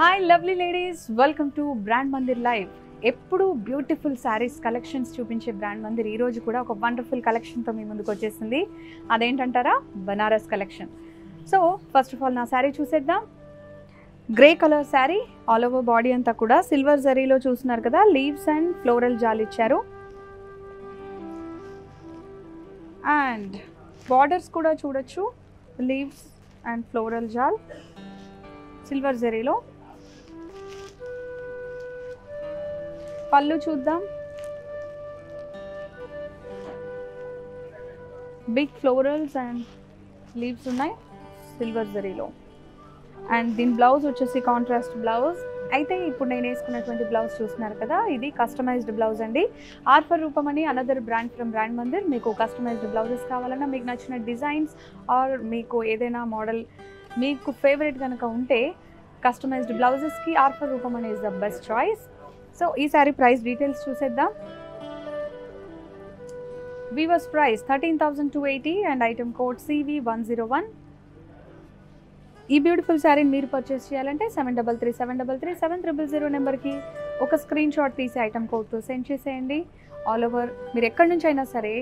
Hi lovely ladies, welcome to Brand Mandir Live. ఎప్పుడు beautiful saris collections చూపించే brand Mandir ఈరోజు కూడా ఒక వండర్ఫుల్ కలెక్షన్తో మీ ముందుకు వచ్చేసింది. అదేంటంటారా, Banaras collection. So first of all నా శారీ చూసేద్దాం. Grey colour sari, all over body అంతా కూడా సిల్వర్ జరీలో చూస్తున్నారు కదా, లీవ్స్ అండ్ ఫ్లోరల్ జాల్ ఇచ్చారు. అండ్ బార్డర్స్ కూడా చూడొచ్చు, లీవ్స్ అండ్ ఫ్లోరల్ జాల్ సిల్వర్ జరీలో. పళ్ళు చూద్దాం, బిగ్ ఫ్లోరల్స్ అండ్ లీవ్స్ ఉన్నాయి సిల్వర్ జరీలో. అండ్ దీని బ్లౌజ్ వచ్చేసి కాంట్రాస్ట్ బ్లౌజ్. అయితే ఇప్పుడు నేను వేసుకున్నటువంటి బ్లౌజ్ చూస్తున్నారు కదా, ఇది కస్టమైజ్డ్ బ్లౌజ్ అండి. ఆర్ఫర్ రూపం అని another brand from brand Mandir. మీకు కస్టమైజ్డ్ బ్లౌజెస్ కావాలన్నా, మీకు నచ్చిన డిజైన్స్ ఆర్ మీకు ఏదైనా మోడల్ మీకు ఫేవరెట్ కనుక ఉంటే కస్టమైజ్డ్ బ్లౌజెస్కి ఆర్ఫర్ రూపం అని is the best choice. So ఈ సారీ ప్రైస్ డీటెయిల్స్ చూసేద్దాం. Weavers price 13,280 and item code CV 101. ఈ బ్యూటిఫుల్ శారీని మీరు పర్చేస్ చేయాలంటే 7337337000 నెంబర్కి ఒక స్క్రీన్ షాట్ తీసి ఐటమ్ కోడ్తో సెండ్ చేసేయండి. ఆల్ ఓవర్ మీరు ఎక్కడి నుంచి అయినా సరే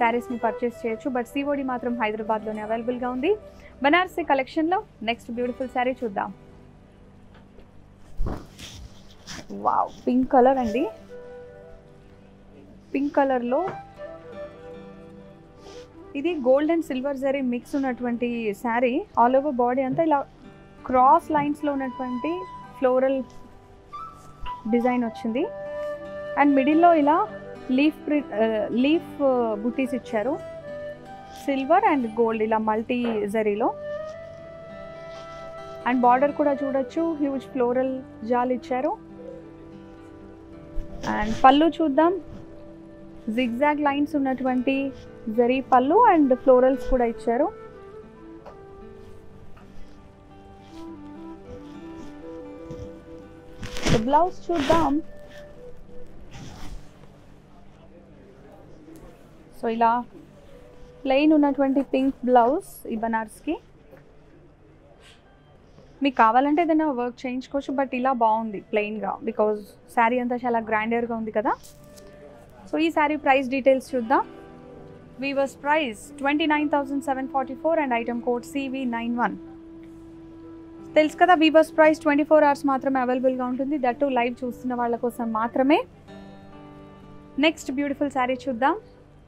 శారీస్ని పర్చేస్ చేయొచ్చు, బట్ COD మాత్రం హైదరాబాద్లోనే అవైలబుల్గా ఉంది. బనారసి కలెక్షన్లో నెక్స్ట్ బ్యూటిఫుల్ శారీ చూద్దాం. వావ్, పింక్ కలర్ అండి. పింక్ కలర్లో ఇది gold and silver zari mix ఉన్నటువంటి శారీ. ఆల్ ఓవర్ బాడీ అంతా ఇలా క్రాస్ లైన్స్లో ఉన్నటువంటి ఫ్లోరల్ డిజైన్ వచ్చింది. అండ్ మిడిల్లో ఇలా లీఫ్ బుటీస్ ఇచ్చారు, సిల్వర్ అండ్ గోల్డ్ ఇలా మల్టీ జరీలో. అండ్ బార్డర్ కూడా చూడొచ్చు, హ్యూజ్ ఫ్లోరల్ జాల్ ఇచ్చారు. అండ్ పళ్ళు చూద్దాం, జిగ్జాగ్ లైన్స్ ఉన్నటువంటి జరీ పళ్ళు అండ్ ఫ్లోరల్స్ కూడా ఇచ్చారు. బ్లౌజ్ చూద్దాం. సో ఇలా ప్లెయిన్ ఉన్నటువంటి పింక్ బ్లౌజ్ ఈ బనార్స్కి. మీకు కావాలంటే ఏదైనా వర్క్ చేయించుకోవచ్చు, బట్ ఇలా బాగుంది ప్లెయిన్గా, బికాజ్ శారీ అంతా చాలా గ్రాండర్గా ఉంది కదా. సో ఈ శారీ ప్రైస్ డీటెయిల్స్ చూద్దాం. Weavers price 29,744 and item code CV 91. తెలుసు కదా వీవర్స్ ప్రైస్ 24 hours మాత్రమే అవైలబుల్గా ఉంటుంది, దట్ టు లైవ్ చూస్తున్న వాళ్ళ కోసం మాత్రమే. నెక్స్ట్ బ్యూటిఫుల్ శారీ చూద్దాం,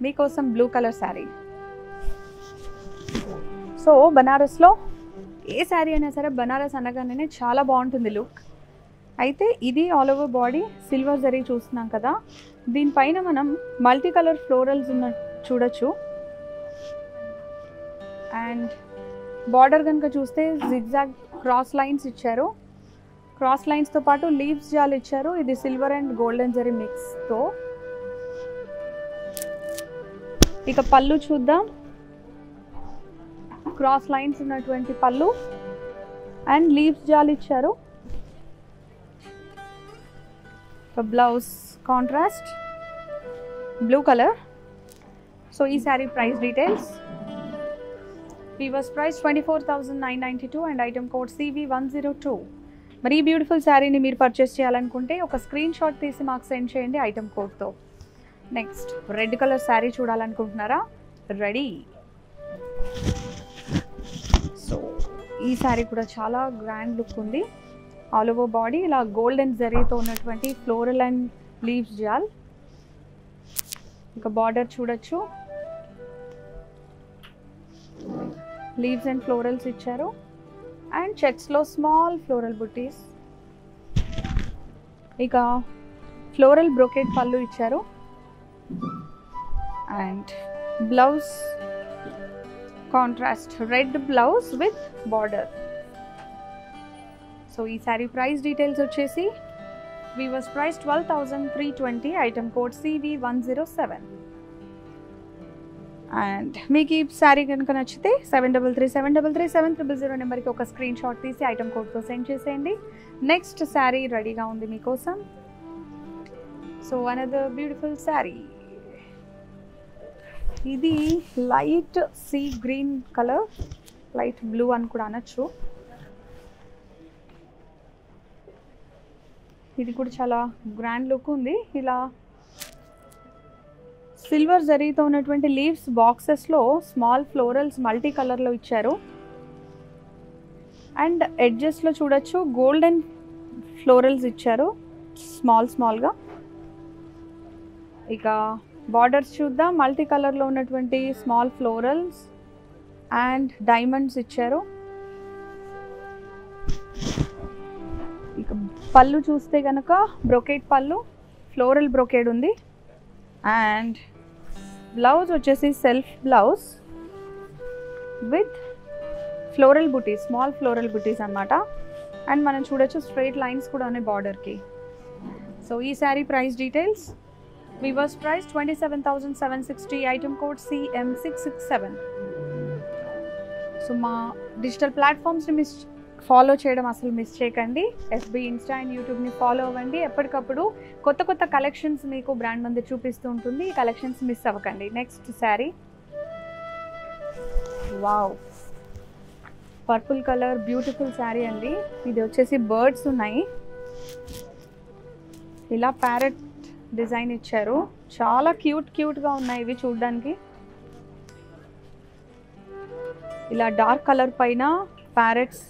మీకోసం బ్లూ కలర్ శారీ. సో బనారస్లో ఏ శారీ అయినా సరే బనారస్ అనగానే చాలా బాగుంటుంది లుక్. అయితే ఇది all over body silver zari చూస్తున్నాం కదా, దీనిపైన మనం మల్టీ కలర్ ఫ్లోరల్స్ ఉన్న చూడొచ్చు. అండ్ బార్డర్ కనుక చూస్తే జిగ్జాగ్ క్రాస్ లైన్స్ ఇచ్చారు, క్రాస్ లైన్స్తో పాటు లీవ్స్ జాల్ ఇచ్చారు. ఇది సిల్వర్ అండ్ గోల్డెన్ జరీ మిక్స్తో. ఇక పళ్ళు చూద్దాం, క్రాస్ లైన్స్ ఉన్నటువంటి పళ్ళు అండ్ లీవ్స్ జాలి ఇచ్చారు. Blouse contrast blue colour. So ఈ sari price details weavers price 24,992 and item code CV 102. మరి ఈ బ్యూటిఫుల్ శారీని మీరు పర్చేస్ చేయాలనుకుంటే ఒక స్క్రీన్ షాట్ తీసి మాకు సెండ్ చేయండి ఐటమ్ కోడ్తో. నెక్స్ట్ రెడ్ కలర్ శారీ చూడాలనుకుంటున్నారా, రెడీ. ఈ శారీ కూడా చాలా గ్రాండ్ లుక్ ఉంది. ఆల్ ఓవర్ బాడీ ఇలా గోల్డ్ అండ్ జరీతో ఉన్నటువంటి ఫ్లోరల్ అండ్ లీవ్స్ జాల్. ఇంకా బార్డర్ చూడొచ్చు, లీవ్స్ అండ్ ఫ్లోరల్స్ ఇచ్చారు. అండ్ చెక్స్లో స్మాల్ ఫ్లోరల్ బుటీస్. ఇక ఫ్లోరల్ బ్రోకెట్ పళ్ళు ఇచ్చారు. And blouse contrast red blouse with border. So ఈ శారీ ప్రైస్ డీటెయిల్స్ వచ్చేసి weavers price 12,320 item code CV 107. And మీకు ఈ శారీ కనుక నచ్చితే 7337337000 నెంబర్కి ఒక స్క్రీన్ షాట్ తీసి ఐటమ్ కోడ్తో సెండ్ చేసేయండి. నెక్స్ట్ శారీ రెడీగా ఉంది మీకోసం. సో అనదర్ బ్యూటిఫుల్ శారీ, ఇది light sea green colour, light blue అని కూడా అనొచ్చు. ఇది కూడా చాలా గ్రాండ్ లుక్ ఉంది. ఇలా సిల్వర్ జరీతో ఉన్నటువంటి లీవ్స్ బాక్సెస్లో స్మాల్ ఫ్లోరల్స్ మల్టీ కలర్లో ఇచ్చారు. అండ్ ఎడ్జెస్లో చూడొచ్చు గోల్డెన్ ఫ్లోరల్స్ ఇచ్చారు స్మాల్ స్మాల్గా. ఇక బార్డర్స్ చూద్దాం, మల్టీ కలర్లో ఉన్నటువంటి స్మాల్ ఫ్లోరల్స్ అండ్ డైమండ్స్ ఇచ్చారు. ఇక పళ్ళు చూస్తే కనుక బ్రొకేట్ పళ్ళు, ఫ్లోరల్ బ్రొకేడ్ ఉంది. అండ్ బ్లౌజ్ వచ్చేసి సెల్ఫ్ బ్లౌజ్ విత్ ఫ్లోరల్ బుటీస్, స్మాల్ ఫ్లోరల్ బుటీస్ అన్నమాట. అండ్ మనం చూడొచ్చు స్ట్రైట్ లైన్స్ కూడా ఉన్నాయి బార్డర్కి. సో ఈ sari price details, weavers price 27,760, item code CM667. So మా డిజిటల్ ప్లాట్ఫామ్స్ని ఫాలో చేయడం అసలు మిస్ చేయకండి. FB, ఇన్స్టా అండ్ యూట్యూబ్ని ఫాలో అవ్వండి. ఎప్పటికప్పుడు కొత్త కొత్త కలెక్షన్స్ మీకు బ్రాండ్ మందిర్ చూపిస్తూ ఉంటుంది. ఈ కలెక్షన్స్ మిస్ అవ్వకండి. Next sari, wow purple colour beautiful sari అండి. ఇది వచ్చేసి బర్డ్స్ ఉన్నాయి, ఇలా ప్యారెట్ డిజైన్ ఇచ్చారు. చాలా క్యూట్గా ఉన్నాయి ఇవి చూడడానికి. ఇలా డార్క్ కలర్ పైన ప్యారెట్స్.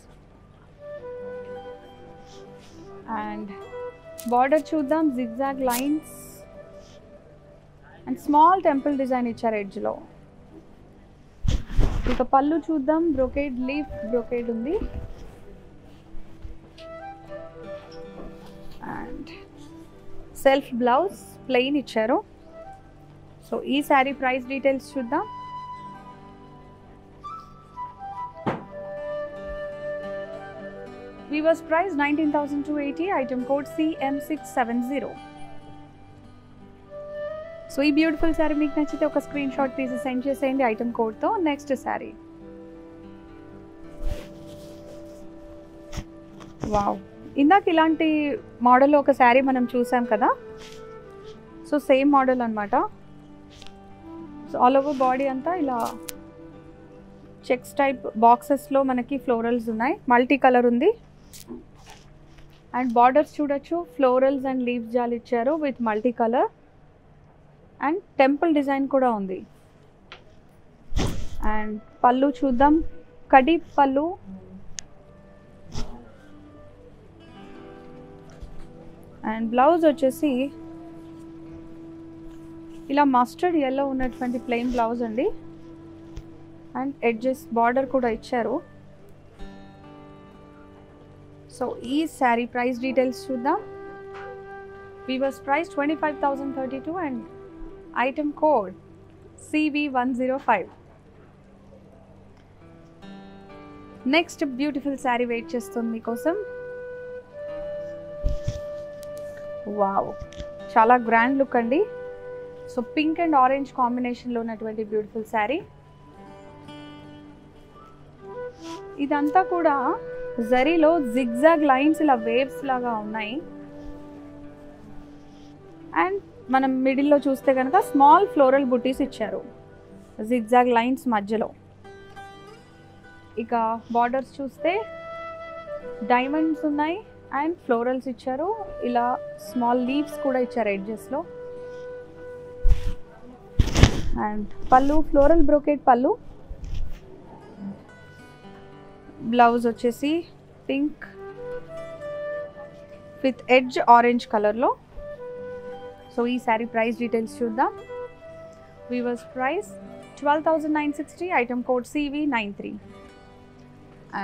అండ్ బార్డర్ చూద్దాం, zigzag lines and small temple design ఇచ్చారు ఎడ్జ్లో. ఇక పళ్ళు చూద్దాం, బ్రొకేడ్ లీఫ్ బ్రొకేడ్ ఉంది. అండ్ సెల్ఫ్ బ్లౌజ్ ప్లెయిన్ ఇచ్చారు. సో ఈ శారీ ప్రైస్ డీటెయిల్స్ చూద్దాం. Viewers price 19,280, item code CM670. So ఈ బ్యూటిఫుల్ శారీ మీకు నచ్చితే ఒక స్క్రీన్ షాట్ తీసి సెండ్ చేసేయండి ఐటమ్ కోడ్తో. నెక్స్ట్ శారీ, వావ్ ఇందాక ఇలాంటి మోడల్ ఒక శారీ మనం చూసాం కదా, సో సేమ్ మోడల్ అన్నమాట. సో ఆల్ ఓవర్ బాడీ అంతా ఇలా చెక్స్ టైప్ బాక్సెస్లో మనకి ఫ్లోరల్స్ ఉన్నాయి, మల్టీ కలర్ ఉంది. అండ్ బార్డర్స్ చూడొచ్చు, ఫ్లోరల్స్ అండ్ లీవ్స్ జాలి ఇచ్చారు with multi colour and temple design కూడా ఉంది. అండ్ పళ్ళు చూద్దాం, కడి పళ్ళు. అండ్ బ్లౌజ్ వచ్చేసి ఇలా మస్టర్డ్ ఎల్లో ఉన్నటువంటి ప్లెయిన్ బ్లౌజ్ అండి. అండ్ ఎడ్జెస్ బార్డర్ కూడా ఇచ్చారు. సో ఈ శారీ ప్రైస్ డీటెయిల్స్ చూద్దాం. Viewers price 25,032 and item code CV105. Next beautiful sari wait చేస్తుంది మీకోసం. వావ్ చాలా గ్రాండ్ లుక్ అండి. సో పింక్ అండ్ ఆరెంజ్ కాంబినేషన్లో ఉన్నటువంటి బ్యూటిఫుల్ శారీ. ఇదంతా కూడా జరీలో జిగ్జాగ్ లైన్స్ ఇలా వేవ్స్ లాగా ఉన్నాయి. అండ్ మనం మిడిల్లో చూస్తే కనుక స్మాల్ ఫ్లోరల్ బుటీస్ ఇచ్చారు జిగ్జాగ్ లైన్స్ మధ్యలో. ఇక బార్డర్స్ చూస్తే డైమండ్స్ ఉన్నాయి అండ్ ఫ్లోరల్స్ ఇచ్చారు. ఇలా స్మాల్ లీవ్స్ కూడా ఇచ్చారు ఎడ్జెస్లో. అండ్ పళ్ళు ఫ్లోరల్ బ్రోకెట్ పళ్ళు. బ్లౌజ్ వచ్చేసి పింక్ విత్ ఎడ్జ్ ఆరెంజ్ కలర్లో. సో ఈ శారీ ప్రైస్ డీటెయిల్స్ చూద్దాం. Viewers price 12,960, item code CV93.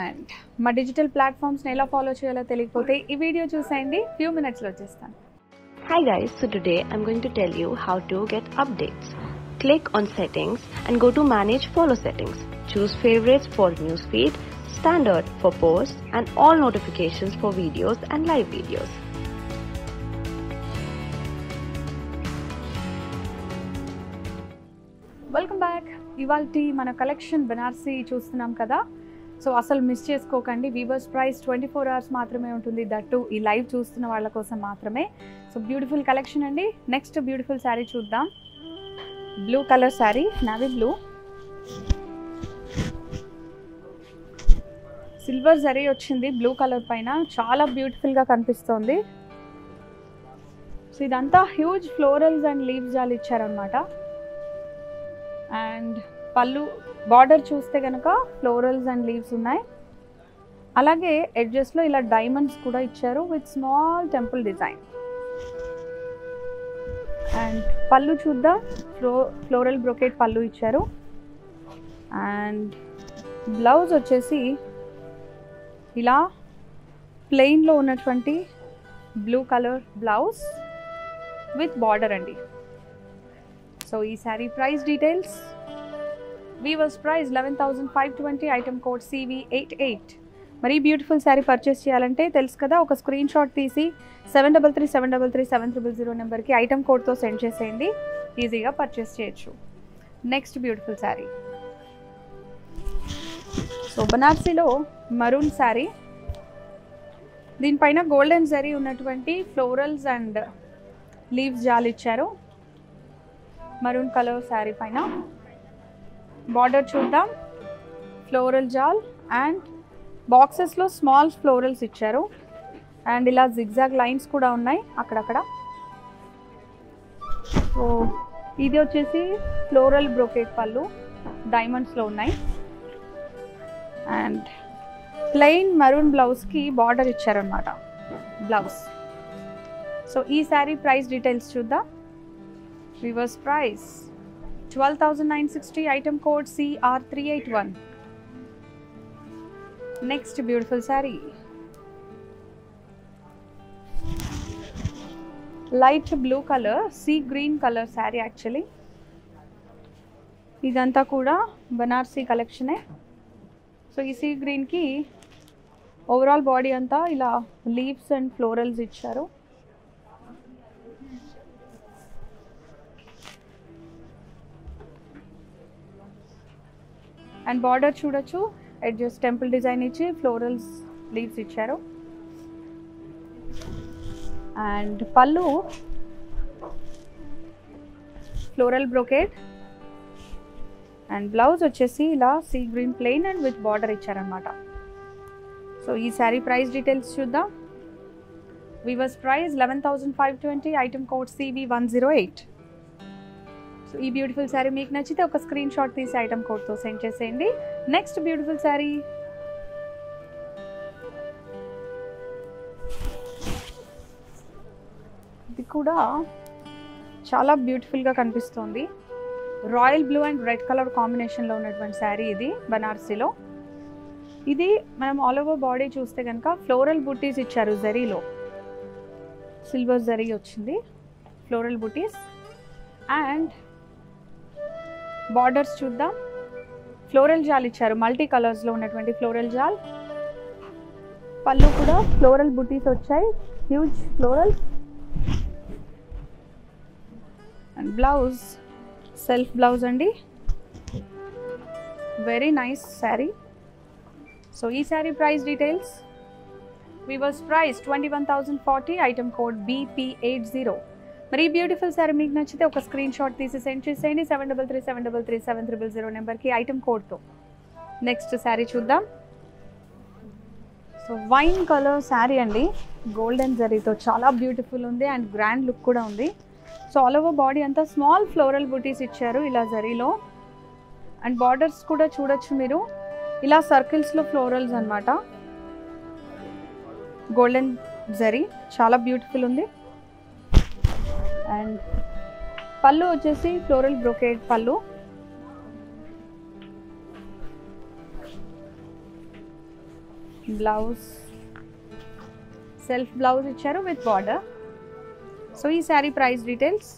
And మా డిజిటల్ ప్లాట్ఫామ్స్ని ఎలా ఫాలో చేయాలో తెలియకపోతే ఈ వీడియో చూసేయండి, ఫ్యూ మినిట్స్లో వచ్చేస్తాను. Hi guys, so today I'm going to tell you how to get updates. Click on settings and go to manage follow settings. Choose favorites for newsfeed, standard for posts and all notifications for videos and live videos. Welcome back. ఇవాల్టి మన collection Banarasi చూస్తున్నాం కదా, so అసలు miss చేసుకోకండి. Weavers price 24 hours మాత్రమే ఉంటుంది, that ఈ live చూస్తున్న వాళ్ళ కోసం మాత్రమే. సో బ్యూటిఫుల్ కలెక్షన్ అండి. నెక్స్ట్ బ్యూటిఫుల్ శారీ చూద్దాం. Blue colour sari, navy blue, silver zari వచ్చింది బ్లూ కలర్ పైన. చాలా బ్యూటిఫుల్గా కనిపిస్తుంది. So idantha huge florals and leaves all icharanamata. And pallu border chuste ganaka florals and leaves unnai. అలాగే ఎడ్జెస్ లో ఇలా డైమండ్స్ కూడా ఇచ్చారు with small temple design. And పళ్ళు చూద్దాం, ఫ్లోరల్ బ్రోకెట్ పళ్ళు ఇచ్చారు. అండ్ బ్లౌజ్ వచ్చేసి ఇలా ప్లెయిన్ లో ఉన్నటువంటి blue colour blouse with border అండి. సో ఈ sari price details, weavers price 11,520, item code CV88. మరీ బ్యూటిఫుల్ శారీ పర్చేస్ చేయాలంటే తెలుసు కదా, ఒక స్క్రీన్ షాట్ తీసి 733-733-7000 నెంబర్కి ఐటమ్ కోడ్తో సెండ్ చేసేయండి, ఈజీగా పర్చేస్ చేయొచ్చు. నెక్స్ట్ బ్యూటిఫుల్ శారీ, సో బనార్సీలో మరూన్ శారీ, దీనిపైన గోల్డెన్ జరీ ఉన్నటువంటి ఫ్లోరల్స్ అండ్ లీవ్స్ జాలు ఇచ్చారు. మరూన్ కలర్ శారీ పైన బార్డర్ చూద్దాం, ఫ్లోరల్ జాల్ అండ్ బాక్సెస్లో స్మాల్ ఫ్లోరల్స్ ఇచ్చారు. అండ్ ఇలా జిగ్జాగ్ లైన్స్ కూడా ఉన్నాయి అక్కడక్కడ. సో ఇది వచ్చేసి ఫ్లోరల్ బ్రోకెట్ పళ్ళు, డైమండ్స్లో ఉన్నాయి. అండ్ ప్లెయిన్ మరూన్ బ్లౌజ్కి బార్డర్ ఇచ్చారనమాట బ్లౌజ్. సో ఈ శారీ ప్రైస్ డీటెయిల్స్ చూద్దాం, viewers price 12,960, item code CR381. Next beautiful sari, light blue colour, sea green colour sari. Actually ఇదంతా కూడా బనార్సీ కలెక్షనే. సో ఈ సీ గ్రీన్కి ఓవరాల్ బాడీ అంతా ఇలా లీవ్స్ అండ్ ఫ్లోరల్స్ ఇచ్చారు. అండ్ బార్డర్ చూడొచ్చు, ఎడ్జెస్ టెంపుల్ డిజైన్ ఇచ్చి ఫ్లోరల్స్ లీవ్స్ ఇచ్చారు. అండ్ పళ్ళు ఫ్లోరల్ బ్రోకెట్ అండ్ బ్లౌజ్ వచ్చేసి ఇలా sea green plain and with border ఇచ్చారనమాట. సో ఈ శారీ ప్రైస్ డీటెయిల్స్ చూద్దాం, viewers price 11,520, item code CV108. So ఈ బ్యూటిఫుల్ శారీ మీకు నచ్చితే ఒక స్క్రీన్ షాట్ తీసి ఐటమ్ కోడ్తో సెండ్ చేసేయండి. నెక్స్ట్ బ్యూటిఫుల్ శారీ, ఇది కూడా చాలా బ్యూటిఫుల్గా కనిపిస్తుంది. Royal blue and red colour కాంబినేషన్లో ఉన్నటువంటి శారీ ఇది బనార్సీలో. ఇది మనం ఆల్ ఓవర్ బాడీ చూస్తే కనుక ఫ్లోరల్ బుటీస్ ఇచ్చారు, జరీలో సిల్వర్ జరీ వచ్చింది, ఫ్లోరల్ బుటీస్. అండ్ బార్డర్స్ చూద్దాం, ఫ్లోరల్ జాల్ ఇచ్చారు, మల్టీ కలర్స్లో ఉన్నటువంటి ఫ్లోరల్ జాల్. పళ్ళు కూడా ఫ్లోరల్ బుటీస్ వచ్చాయి, huge florals. And blouse self blouse అండి, వెరీ నైస్ శారీ. సో ఈ sari price details, weavers price 21,040, item code BP80. మరి బ్యూటిఫుల్ శారీ మీకు నచ్చితే ఒక స్క్రీన్ షాట్ తీసి సెండ్ చేసేయండి 733-733-7000 నెంబర్కి ఐటమ్ కోడ్తో. నెక్స్ట్ శారీ చూద్దాం, సో వైన్ కలర్ శారీ అండి, గోల్డెన్ జరీతో చాలా బ్యూటిఫుల్ ఉంది అండ్ గ్రాండ్ లుక్ కూడా ఉంది. సో ఆల్ ఓవర్ బాడీ అంతా స్మాల్ ఫ్లోరల్ బూటీస్ ఇచ్చారు ఇలా జరీలో. అండ్ బార్డర్స్ కూడా చూడొచ్చు మీరు, ఇలా సర్కిల్స్లో ఫ్లోరల్స్ అనమాట. గోల్డెన్ జరీ చాలా బ్యూటిఫుల్ ఉంది. అండ్ పళ్ళు వచ్చేసి ఫ్లోరల్ బ్రోకేడ్ పళ్ళు. బ్లౌజ్ సెల్ఫ్ బ్లౌజ్ ఇచ్చారు విత్ బార్డర్. సో ఈ sari price details,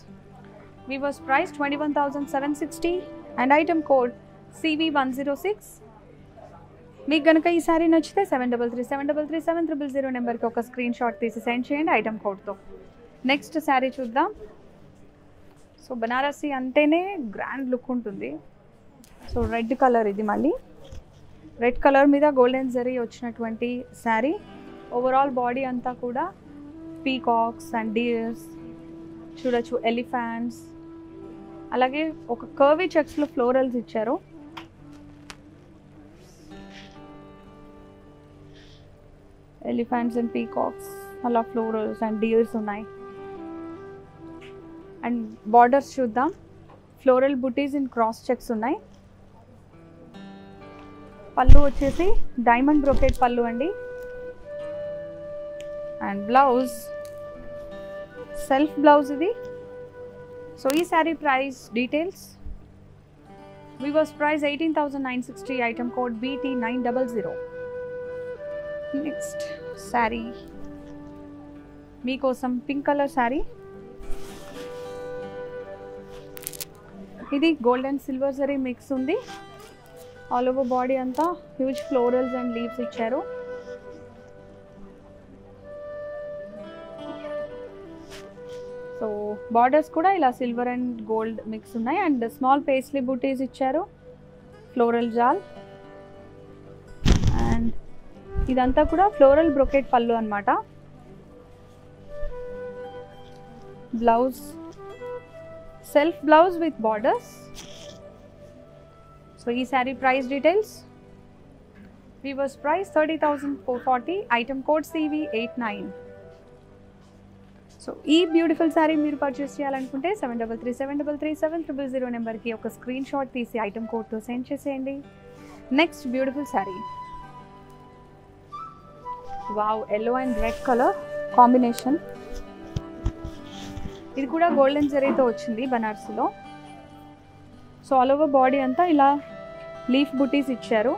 weavers price 21,760 and item code CV106. మీకు కనుక ఈ శారీ నచ్చితే 733-733-7000 నెంబర్కి ఒక స్క్రీన్ షాట్ తీసి సెండ్ చేయండి ఐటమ్ కోడ్తో. నెక్స్ట్ శారీ చూద్దాం. సో బనారసి అంటేనే గ్రాండ్ లుక్ ఉంటుంది. సో రెడ్ కలర్, ఇది మళ్ళీ రెడ్ కలర్ మీద గోల్డెన్ జరీ వచ్చినటువంటి శారీ. ఓవరాల్ బాడీ అంతా కూడా పీకాక్స్ అండ్ డియర్స్ చూడొచ్చు, ఎలిఫెంట్స్. అలాగే ఒక కర్వీ చెక్స్లో ఫ్లోరల్స్ ఇచ్చారు. ఎలిఫెంట్స్ అండ్ పీకాక్స్, అలా ఫ్లోరల్స్ అండ్ డియర్స్ ఉన్నాయి. అండ్ బార్డర్స్ చూద్దాం. Floral buttis in cross checks ఉన్నాయి. పళ్ళు వచ్చేసి డైమండ్ బ్రోకెట్ పళ్ళు అండి. అండ్ బ్లౌజ్ సెల్ఫ్ బ్లౌజ్ ఇది. సో ఈ sari price details weavers price 18,960, item code BT900. Next sari మీకోసం పింక్ కలర్ శారీ. ఇది gold and silver zari mix ఉంది. ఆల్ ఓవర్ బాడీ అంతా హ్యూజ్ ఫ్లోరల్స్ అండ్ లీవ్స్ ఇచ్చారు. సో బార్డర్స్ కూడా ఇలా సిల్వర్ అండ్ గోల్డ్ మిక్స్ ఉన్నాయి. అండ్ స్మాల్ పేస్లీ బూటీస్ ఇచ్చారు, ఫ్లోరల్ జాల్. అండ్ ఇదంతా కూడా ఫ్లోరల్ బ్రొకెట్ పళ్ళు అన్నమాట. Blouse self blouse with borders. So ఈ sari price details weavers price 30,440, item code CV89. So ఈ బ్యూటిఫుల్ శారీ మీరు పర్చేస్ చేయాలనుకుంటే 733733700 నెంబర్కి ఒక స్క్రీన్ షాట్ తీసి ఐటమ్ కోడ్తో సెండ్ చేసేయండి. Next beautiful sari. Wow, yellow and red colour combination. ఇది కూడా గోల్డెన్ జరీతో వచ్చింది బనారస్లో. సో ఆల్ ఓవర్ బాడీ అంతా ఇలా లీఫ్ బుటీస్ ఇచ్చారు.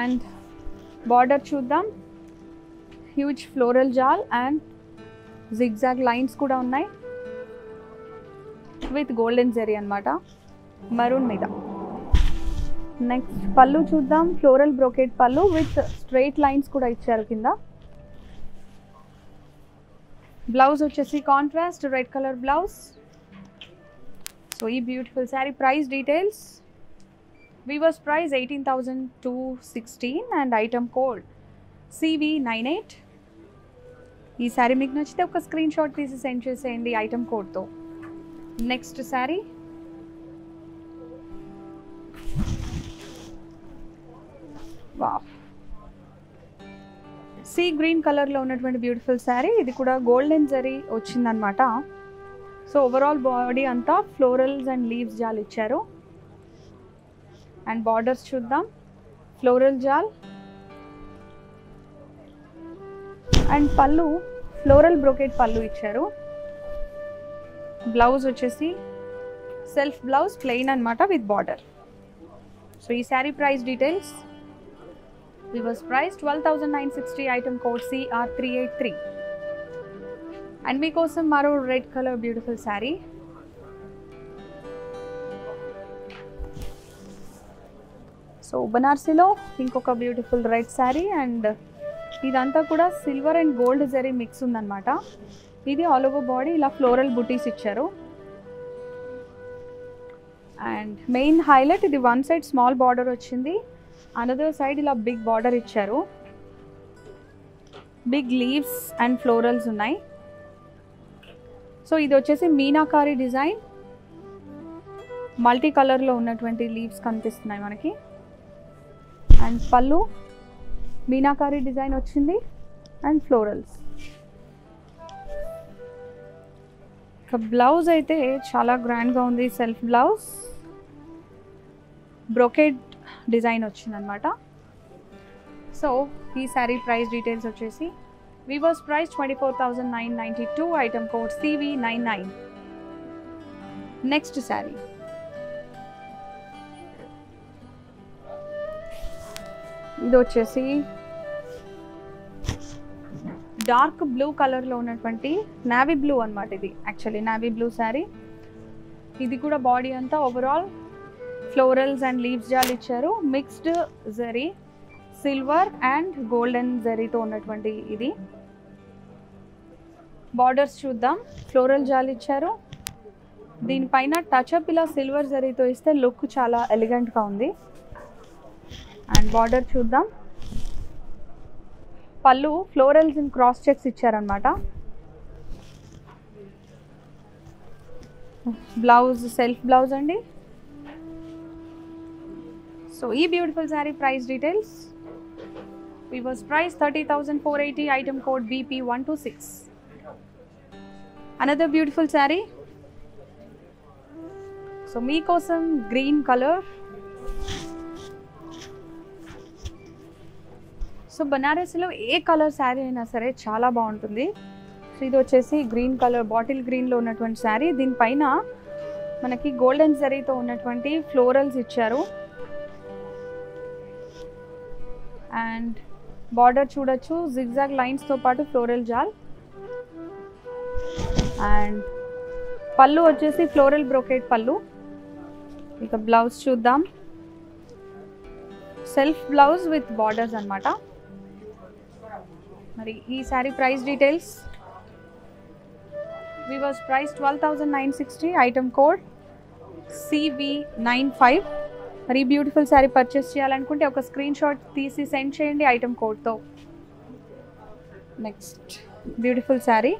అండ్ బార్డర్ చూద్దాం. హ్యూజ్ ఫ్లోరల్ జాల్ అండ్ జిగ్జాగ్ లైన్స్ కూడా ఉన్నాయి విత్ గోల్డెన్ జరీ అన్నమాట, మరూన్ మీద. నెక్స్ట్ పళ్ళు చూద్దాం. ఫ్లోరల్ బ్రోకెట్ పళ్ళు విత్ స్ట్రెయిట్ లైన్స్ కూడా ఇచ్చారు కింద. బ్లౌజ్ వచ్చేసి contrast red colour blouse. So ఈ beautiful sari price details weavers price 18,216 and item code CV98. ఈ శారీ మీకు నచ్చితే ఒక స్క్రీన్ షాట్ తీసి సెండ్ చేసేయండి ఐటమ్ కోడ్తో. నెక్స్ట్ శారీ సీ గ్రీన్ కలర్లో ఉన్నటువంటి బ్యూటిఫుల్ శారీ. ఇది కూడా గోల్డెన్ జరీ వచ్చిందనమాట. సో ఓవరాల్ బాడీ అంతా ఫ్లోరల్స్ అండ్ లీవ్స్ జాల్ ఇచ్చారు. అండ్ బార్డర్స్ చూద్దాం. ఫ్లోరల్ జాల్ అండ్ పళ్ళు ఫ్లోరల్ బ్రోకెట్ పళ్ళు ఇచ్చారు. బ్లౌజ్ వచ్చేసి సెల్ఫ్ బ్లౌజ్ ప్లెయిన్ అన్నమాట విత్ బార్డర్. సో ఈ sari price details weavers price 12,960, item code CR383. And మీకోసం మరో red colour beautiful sari. So బనారసిలో ఇంకొక బ్యూటిఫుల్ రెడ్ శారీ. అండ్ ఇదంతా కూడా silver and gold zari mix ఉందన్నమాట. ఇది ఆల్ ఓవర్ బాడీ ఇలా ఫ్లోరల్ బుటీస్ ఇచ్చారు. అండ్ మెయిన్ హైలైట్ ఇది వన్ సైడ్ స్మాల్ బార్డర్ వచ్చింది, అనదర్ సైడ్ ఇలా బిగ్ బార్డర్ ఇచ్చారు. బిగ్ లీవ్స్ అండ్ ఫ్లోరల్స్ ఉన్నాయి. సో ఇది వచ్చేసి మీనాకారి డిజైన్, మల్టీ కలర్లో ఉన్నటువంటి లీవ్స్ కనిపిస్తున్నాయి మనకి. అండ్ పళ్ళు మీనాకారి డిజైన్ వచ్చింది అండ్ ఫ్లోరల్స్. ఇక బ్లౌజ్ అయితే చాలా గ్రాండ్గా ఉంది, సెల్ఫ్ బ్లౌజ్ బ్రోకెట్ డిజైన్ వచ్చిందనమాట. సో ఈ శారీ ప్రైస్ డీటెయిల్స్ వచ్చేసి weavers price 24,992, item code CV99. Next sari. ఇది వచ్చేసి డార్క్ బ్లూ కలర్లో ఉన్నటువంటి నావీ బ్లూ అన్నమాట. ఇది యాక్చువల్లీ నావీ బ్లూ శారీ. ఇది కూడా బాడీ అంతా ఓవరాల్ ఫ్లోరల్స్ అండ్ లీవ్స్ జాల్ ఇచ్చారు. Mixed zari silver and golden జరీతో ఉన్నటువంటి ఇది. బార్డర్స్ చూద్దాం. ఫ్లోరల్ జాల్ ఇచ్చారు. దీనిపైన టచ్అప్ ఇలా సిల్వర్ జరీతో ఇస్తే లుక్ చాలా ఎలిగెంట్గా ఉంది. అండ్ బార్డర్ చూద్దాం. పళ్ళు ఫ్లోరల్స్ ఇన్ క్రాస్ చెక్స్ ఇచ్చారనమాట. బ్లౌజ్ సెల్ఫ్ బ్లౌజ్ అండి. సో ఈ beautiful sari price details weavers price 30,480, item code BP126. Another beautiful saree. So meekosam green color. So Banaras lo a color saree aina sare chala baaguntundi. So idu vachesi green color bottle green lo unnatuvanti saree din paina manaki golden saree tho unnatuvanti florals icharu. And border chudachu zigzag lines tho paatu floral jal. And pallu vachesi floral brocade pallu. Ika blouse chuddam. Self blouse with borders anamata. Mari ee saree price details. We was priced 12,960. Item code CV95. Very beautiful saree purchase cheyalanunte oka screenshot teesi send cheyandi item code tho. Next beautiful saree.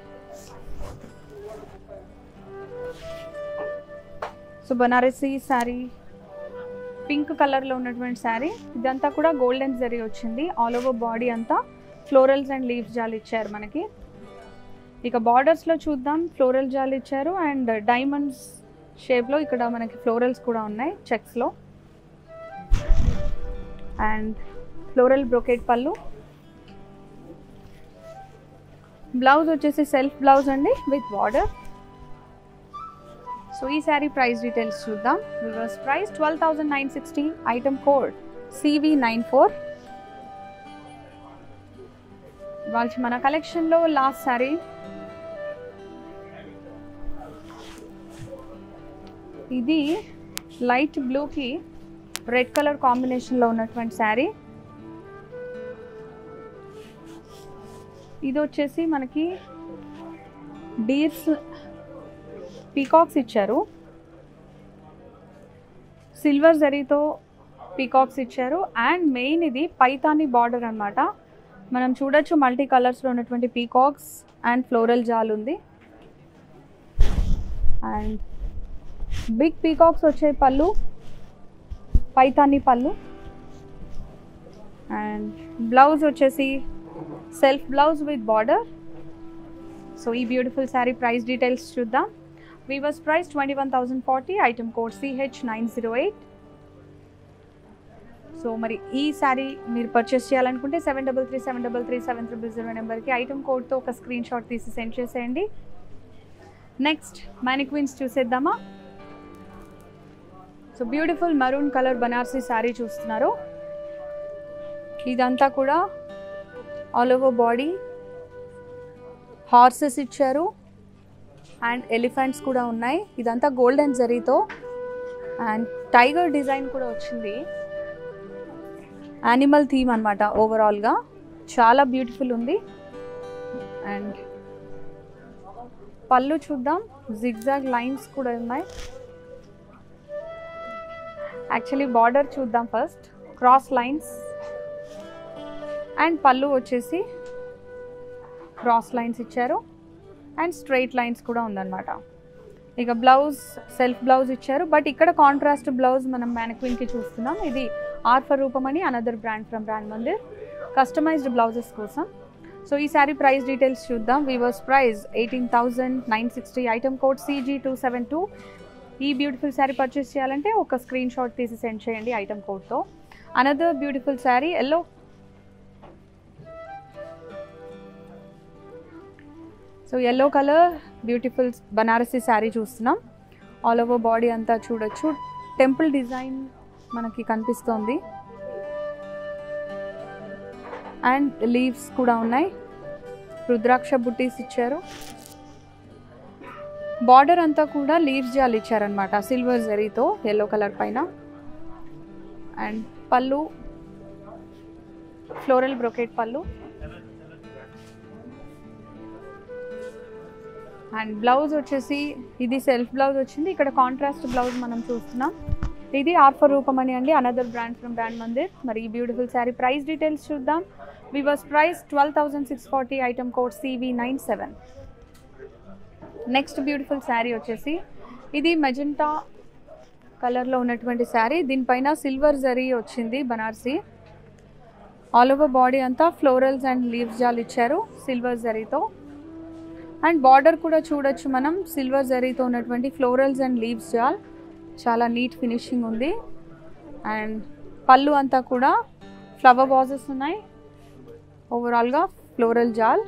So Banarasi saree pink color lo unnatuvanti saree idantha kuda golden zari ochindi all over body anta florals and leaves jal icharu manaki. ఇక borders లో చూద్దాం floral జాల్ ఇచ్చారు and diamonds shape లో ఇక్కడ మనకి florals కూడా ఉన్నాయి చెక్స్ లో అండ్ ఫ్లోరల్ బ్రోకెట్ పల్లు బ్లౌజ్ వచ్చేసి సెల్ఫ్ బ్లౌజ్ అండి విత్ బార్డర్ సో ఈ సారీ ప్రైస్ డీటెయిల్స్ చూద్దాం weavers price 12,960 item code CV94 వాళ్ళ మన కలెక్షన్ లో లాస్ట్ సారీ ఇది లైట్ బ్లూ కి రెడ్ కలర్ కాంబినేషన్ లో ఉన్నటువంటి సారీ ఇది వచ్చేసి మనకి డీర్స్ పీకాక్స్ ఇచ్చారు సిల్వర్ జరీతో పీకాక్స్ ఇచ్చారు అండ్ మెయిన్ ఇది పైతాని బార్డర్ అన్నమాట మనం చూడొచ్చు మల్టీ కలర్స్ లో ఉన్నటువంటి పీకాక్స్ అండ్ ఫ్లోరల్ జాల్ ఉంది అండ్ బిగ్ పీకాక్స్ వచ్చే పళ్ళు పైతాని పళ్ళు అండ్ బ్లౌజ్ వచ్చేసి self blouse with border so ఈ బ్యూటిఫుల్ శారీ ప్రైస్ డీటెయిల్స్ చూద్దాం weavers price 21,040 item code CH908 so మరి ఈ శారీ మీరు పర్చేస్ చేయాలనుకుంటే 7337337000 నెంబర్కి ఐటమ్ కోడ్తో ఒక స్క్రీన్ షాట్ తీసి సెండ్ చేసేయండి నెక్స్ట్ మ్యానిక్విన్స్ చూసేద్దామా so beautiful maroon colour Banarasi sari చూస్తున్నారు ఇదంతా కూడా ఆల్ ఓవర్ బాడీ హార్సెస్ ఇచ్చారు అండ్ ఎలిఫెంట్స్ కూడా ఉన్నాయి ఇదంతా గోల్డ్ అండ్ జరీతో అండ్ టైగర్ డిజైన్ కూడా వచ్చింది యానిమల్ థీమ్ అన్నమాట ఓవరాల్గా చాలా బ్యూటిఫుల్ ఉంది అండ్ పళ్ళు చూద్దాం జిగ్జాగ్ లైన్స్ కూడా ఉన్నాయి యాక్చువల్లీ బార్డర్ చూద్దాం ఫస్ట్ క్రాస్ లైన్స్ అండ్ పళ్ళు వచ్చేసి క్రాస్ లైన్స్ ఇచ్చారు అండ్ స్ట్రైట్ లైన్స్ కూడా ఉందన్నమాట ఇక బ్లౌజ్ సెల్ఫ్ బ్లౌజ్ ఇచ్చారు బట్ ఇక్కడ కాంట్రాస్ట్ బ్లౌజ్ మనం మ్యానిక్విన్కి చూస్తున్నాం ఇది ఆర్ఫర్ రూపమని another brand from brand Mandir customized blouses కోసం సో ఈ సారీ ప్రైస్ డీటెయిల్స్ చూద్దాం weavers price 18,960 item code CG272 ఈ బ్యూటిఫుల్ శారీ పర్చేస్ చేయాలంటే ఒక స్క్రీన్ షాట్ తీసి సెండ్ చేయండి ఐటమ్ కోడ్తో another beautiful sari yellow so yellow colour beautiful Banarasi sari చూస్తున్నాం ఆల్ ఓవర్ బాడీ అంతా చూడొచ్చు టెంపుల్ డిజైన్ మనకి కనిపిస్తోంది అండ్ లీవ్స్ కూడా ఉన్నాయి రుద్రాక్ష బుట్టీస్ ఇచ్చారు బార్డర్ అంతా కూడా లీవ్స్ జాలు ఇచ్చారనమాట సిల్వర్ జరీతో ఎల్లో కలర్ పైన అండ్ పళ్ళు ఫ్లోరల్ బ్రోకెట్ పళ్ళు అండ్ బ్లౌజ్ వచ్చేసి ఇది సెల్ఫ్ బ్లౌజ్ వచ్చింది ఇక్కడ కాంట్రాస్ట్ బ్లౌజ్ మనం చూస్తున్నాం ఇది ఆర్ఫర్ రూపమని అండి another brand from brand Mandir మరి ఈ బ్యూటిఫుల్ శారీ ప్రైస్ డీటెయిల్స్ చూద్దాం viewers price 12,640 item code CV97 next beautiful sari వచ్చేసి ఇది మెజెంటా కలర్లో ఉన్నటువంటి శారీ దీనిపైన సిల్వర్ జరీ వచ్చింది బనారసి ఆల్ ఓవర్ బాడీ అంతా ఫ్లోరల్స్ అండ్ లీవ్స్ జాలు ఇచ్చారు సిల్వర్ జరీతో And border kuda chudachu manam silver zari tho unnatuvanti florals and leaves jal chala neat finishing undi. And pallu anta kuda flower vases unnai, overall ga floral jal.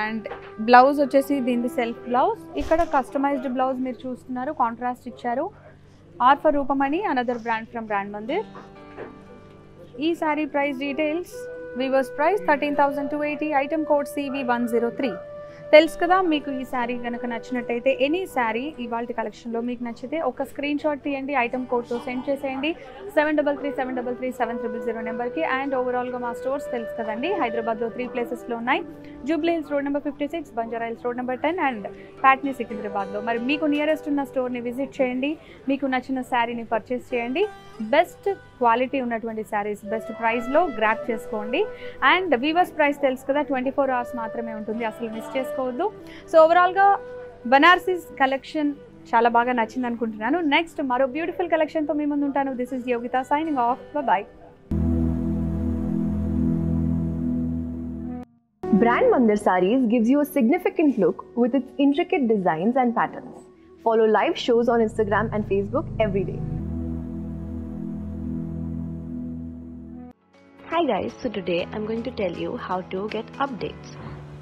And blouse vachesi dindi self blouse, ikkada customized blouse meer chustunnaru, contrast icharu. R for Rupamani, another brand from Brand Mandir. Ee saree price details, viewers price 13,280, item code CV103. తెలుసు కదా మీకు ఈ sorry గనక నచ్చినట్టయితే any sorry ఇవాల్టి కలెక్షన్లో మీకు నచ్చితే ఒక స్క్రీన్ షాట్ తీయండి, ఐటమ్ కోడ్తో సెండ్ చేసేయండి 7337337000 నెంబర్కి. అండ్ ఓవరాల్గా మా స్టోర్స్ తెలుసు కదండి, హైదరాబాద్లో 3 ప్లేసెస్లో ఉన్నాయి. Jubilee Hills road number 56, Banjara Hills road number 10 and Patny సికింద్రాబాద్లో. మరి మీకు నియరెస్ట్ ఉన్న స్టోర్ని విజిట్ చేయండి, మీకు నచ్చిన శారీని పర్చేస్ చేయండి, బెస్ట్ క్వాలిటీ ఉన్నటువంటి శారీస్ బెస్ట్ ప్రైస్లో గ్రాప్ చేసుకోండి. అండ్ వీవర్స్ ప్రైస్ తెలుసు కదా, 24 hours మాత్రమే ఉంటుంది, అసలు మిస్ చేసుకోవద్దు. సో ఓవరాల్గా బనారసి కలెక్షన్ చాలా బాగా నచ్చింది అనుకుంటున్నాను. నెక్స్ట్ మరో బ్యూటిఫుల్ కలెక్షన్తో మీ ముందు ఉంటాను. This is Yogita signing off, bye. Brand Mandir Sarees gives you a significant look with its intricate designs and patterns. Follow live shows on Instagram and Facebook every day. Hi guys, so today I'm going to tell you how to get updates.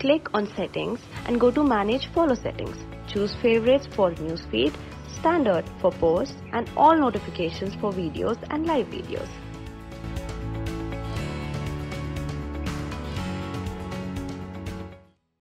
Click on settings and go to manage follow settings. Choose favorites for newsfeed, standard for posts and all notifications for videos and live videos.